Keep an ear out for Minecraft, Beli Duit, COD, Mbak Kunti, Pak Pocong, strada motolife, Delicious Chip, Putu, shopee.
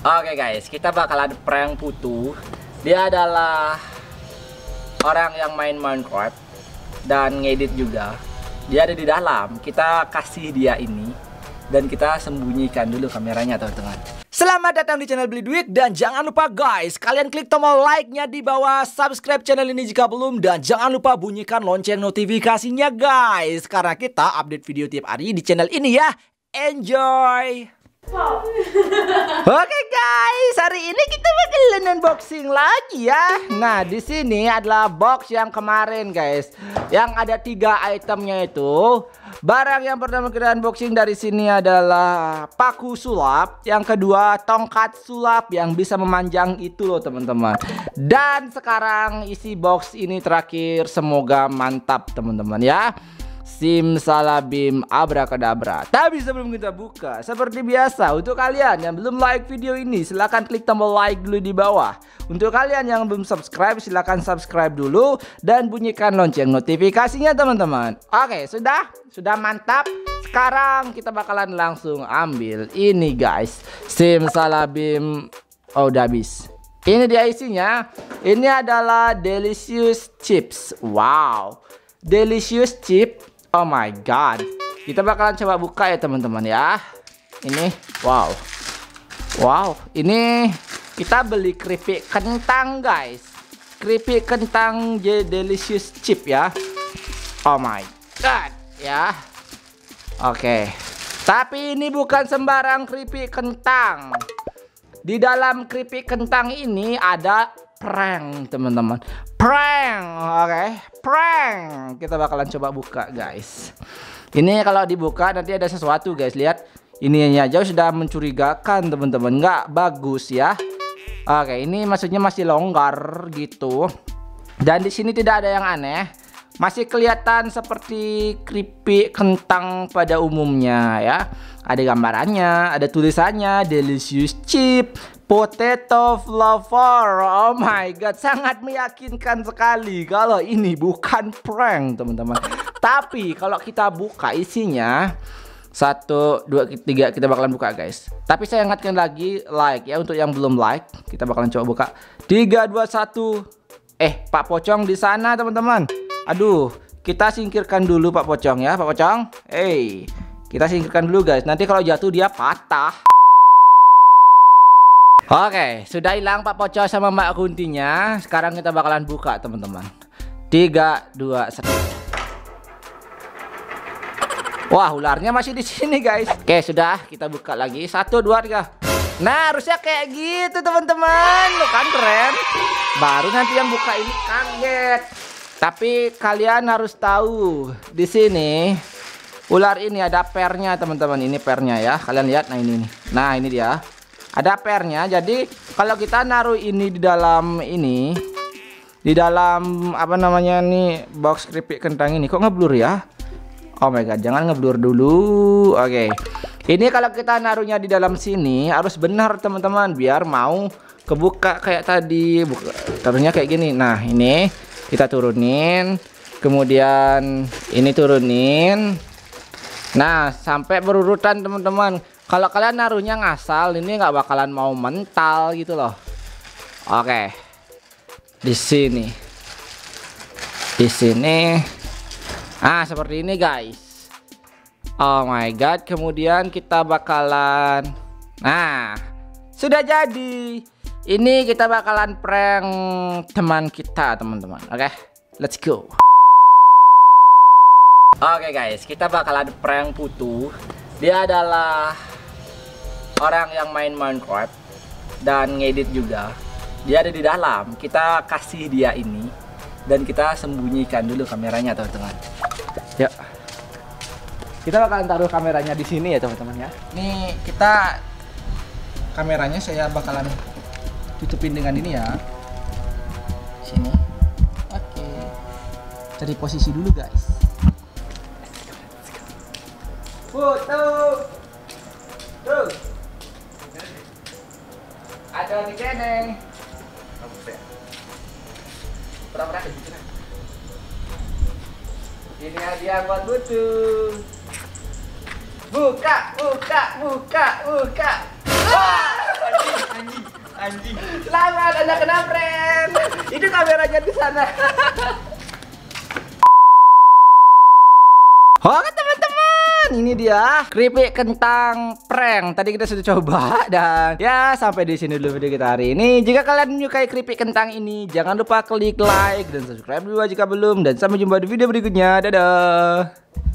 Oke guys, kita bakalan prank Putu. Dia adalah orang yang main Minecraft dan ngedit juga. Dia ada di dalam, kita kasih dia ini dan kita sembunyikan dulu kameranya teman-teman. Selamat datang di channel Beli Duit, dan jangan lupa guys, kalian klik tombol like-nya di bawah, subscribe channel ini jika belum, dan jangan lupa bunyikan lonceng notifikasinya guys, karena kita update video tiap hari di channel ini ya. Enjoy! Wow. Oke guys, hari ini kita bakalan unboxing lagi ya. Nah, di sini adalah box yang kemarin guys, yang ada 3 itemnya itu. Barang yang pertama kita unboxing dari sini adalah paku sulap, yang kedua tongkat sulap yang bisa memanjang itu loh teman-teman. Dan sekarang isi box ini terakhir, semoga mantap teman-teman ya. Simsalabim abrakadabra. Tapi sebelum kita buka, seperti biasa, untuk kalian yang belum like video ini, silahkan klik tombol like dulu di bawah. Untuk kalian yang belum subscribe, silahkan subscribe dulu dan bunyikan lonceng notifikasinya teman-teman. Oke, sudah mantap. Sekarang kita bakalan langsung ambil ini guys. Simsalabim. Oh, udah habis. Ini dia isinya. Ini adalah Delicious Chips. Wow, Delicious Chip. Oh my god, kita bakalan coba buka ya teman-teman ya. Ini wow, wow, ini kita beli keripik kentang guys, keripik kentang Delicious Chip ya. Oh my god ya. Oke, tapi ini bukan sembarang keripik kentang. Di dalam keripik kentang ini ada prank teman-teman, prank. Oke, prank. Kita bakalan coba buka guys. Ini kalau dibuka nanti ada sesuatu guys. Lihat, ininya jauh sudah mencurigakan teman-teman, nggak bagus ya. Oke, ini maksudnya masih longgar gitu. Dan di sini tidak ada yang aneh, masih kelihatan seperti keripik kentang pada umumnya ya. Ada gambarannya, ada tulisannya Delicious Chip Potato Flavor. Oh my god, sangat meyakinkan sekali kalau ini bukan prank teman-teman. Tapi kalau kita buka isinya, 1, 2, 3 kita bakalan buka guys. Tapi saya ingatkan lagi, like ya. Untuk yang belum like, kita bakalan coba buka. 3, 2, 1. Pak Pocong di sana teman-teman. Aduh, kita singkirkan dulu Pak Pocong ya. Pak Pocong, kita singkirkan dulu guys. Nanti kalau jatuh dia patah. Oke, sudah hilang Pak Pocong sama Mbak Kuntinya. Sekarang kita bakalan buka teman-teman. 3, 2, 1. Wah, ularnya masih di sini guys. Oke, sudah, kita buka lagi. 1, 2, 3. Nah, harusnya kayak gitu teman-teman. Loh kan keren. Baru nanti yang buka ini kaget. Tapi kalian harus tahu, di sini ular ini ada pernya teman-teman. Ini pernya ya. Kalian lihat, nah ini nih. Nah, ini dia. Ada pernya, jadi kalau kita naruh ini di dalam ini, di dalam apa namanya nih, box keripik kentang ini. Kok ngeblur ya? Oh my god, jangan ngeblur dulu. Oke, ini kalau kita naruhnya di dalam sini harus benar teman-teman, biar mau kebuka kayak tadi. Taruhnya kayak gini. Nah, ini kita turunin, kemudian ini turunin. Nah, sampai berurutan teman-teman. Kalau kalian naruhnya ngasal, ini nggak bakalan mau mental gitu loh. Oke, di sini, ah seperti ini guys. Oh my god, kemudian kita bakalan, nah sudah jadi. Ini kita bakalan prank teman kita teman-teman. Oke, let's go. Oke guys, kita bakalan prank Putu. Dia adalah orang yang main Minecraft dan ngedit juga. Dia ada di dalam, kita kasih dia ini dan kita sembunyikan dulu kameranya teman-teman. Ya, kita bakalan taruh kameranya di sini ya teman-teman ya. Nih, kita kameranya saya bakalan tutupin dengan ini ya. Sini. Oke, cari posisi dulu guys. Foto. Tuh. Ada di sini. Pura-pura kejutnya. Ini hadiah buat Putu. Buka, buka, buka, buka. Wah, anjing. Selamat, Anda kena prank. Itu kameranya di sana. Halo teman-teman, ini dia keripik kentang prank. Tadi kita sudah coba dan ya sampai di sini dulu video kita hari ini. Jika kalian menyukai keripik kentang ini, jangan lupa klik like dan subscribe dulu jika belum. Dan sampai jumpa di video berikutnya. Dadah.